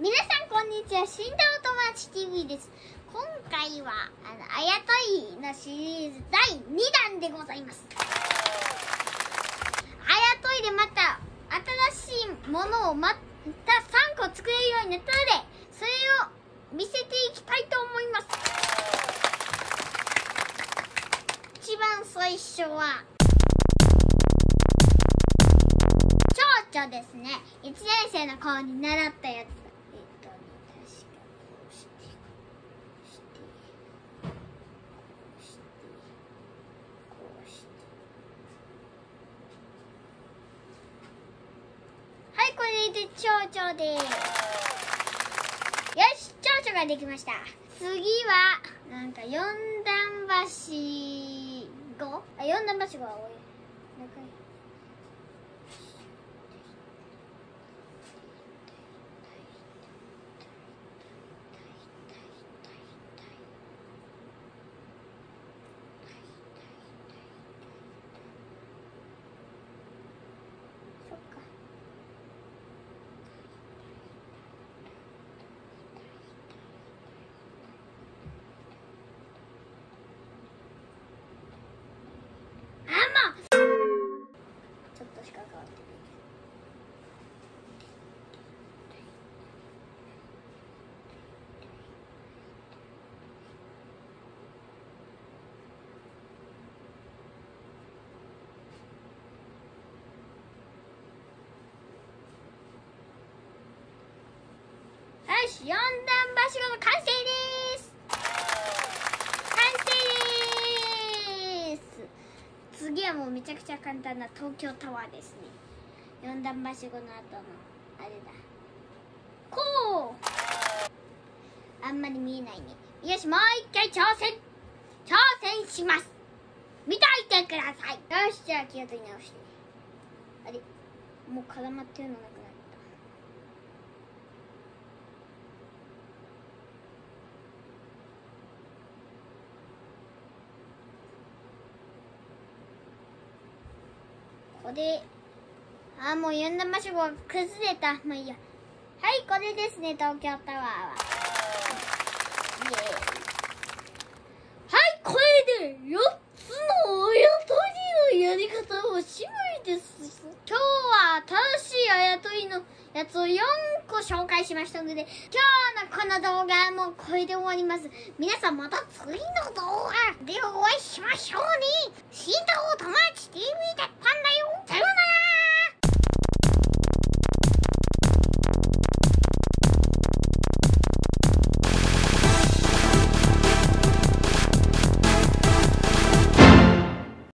皆さんこんにちは、死んだおともだち TV です。今回はあやとりのシリーズ第2弾でございます。あやとりでまた新しいものをまた3個作れるようになったので、それを見せていきたいと思います。一番最初は蝶々ですね。1年生の頃に習ったやつ。蝶々です。よし、蝶々ができました。次はなんか四段ばしご、四段ばしごは多い。よし、四段ばしごの完成です。完成です。次はもうめちゃくちゃ簡単な東京タワーですね。四段ばしごの後のあれだ、こうあんまり見えないね。よし、もう一回挑戦します。見といてください。よし、じゃあ気を取り直して、あれもう絡まってるのなくなる。これ、あ、もう四段ばしごが崩れた。まあいいや。はい、これですね、東京タワーは。イエーイ。はい、これで4つのあやとりのやり方をおしまいです。今日は楽しいあやとりのやつを4個紹介しましたので、今日のこの動画はもうこれで終わります。皆さんまた次の動画でお会いしましょうね。死んだおともだち TV だったんだ。